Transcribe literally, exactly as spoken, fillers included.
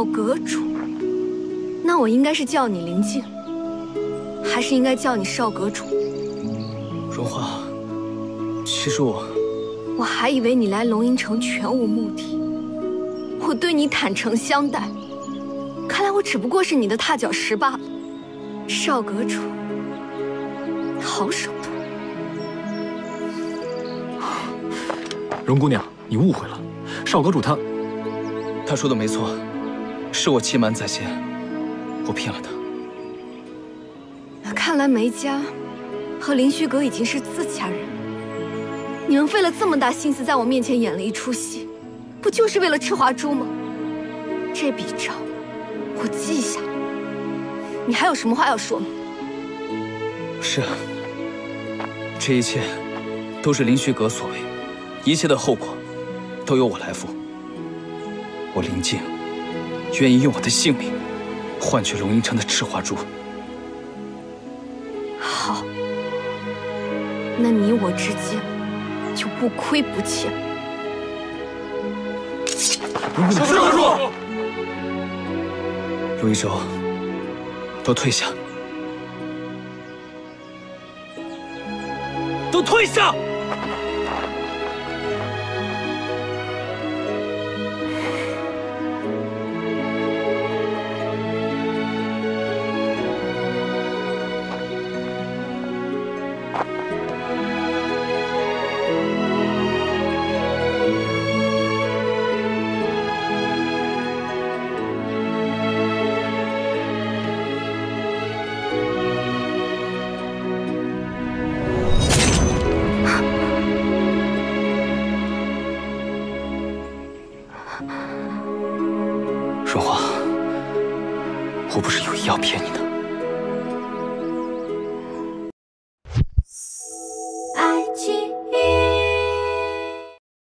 叫阁主，那我应该是叫你林静，还是应该叫你少阁主？如花，其实我……我还以为你来龙吟城全无目的，我对你坦诚相待，看来我只不过是你的踏脚石罢了。少阁主，好手段！荣姑娘，你误会了，少阁主他…… 他说的没错，是我欺瞒在先，我骗了他。看来梅家和灵虚阁已经是自家人了。你们费了这么大心思在我面前演了一出戏，不就是为了吃华珠吗？这笔账我记下了。你还有什么话要说吗？是，这一切都是灵虚阁所为，一切的后果都由我来负。 我林静，愿意用我的性命换取龙吟城的赤华珠。好，那你我之间就不亏不欠。赤华珠，陆一舟，都退下，都退下！ 如花，我不是有意要骗你的。